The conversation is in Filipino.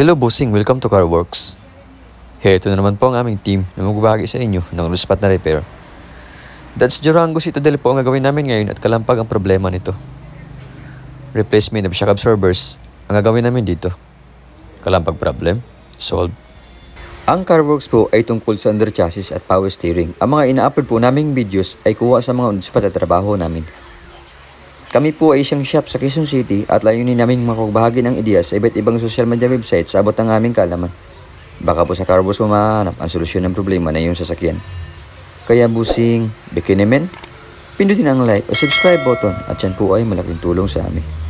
Hello bossing, welcome to Carworks. Heto na naman po ang aming team na magbabahagi sa inyo ng luspat na repair. That's Durango Citadel po ang gagawin namin ngayon at kalampag ang problema nito. Replacement of shock absorbers ang gagawin namin dito. Kalampag problem, solved. Ang Carworks po ay tungkol sa under chassis at power steering. Ang mga ina-upload po naming videos ay kuha sa mga luspat at trabaho namin. Kami po ay isang shop sa Quezon City at layunin naming makugbahagi ng ideas sa iba't ibang social media website sa abot ng aming kaalaman. Baka po sa Carworks mo mahanap ang solusyon ng problema na iyong sasakyan. Kaya busing, bikinimen, pindutin ang like o subscribe button at yan po ay malaking tulong sa amin.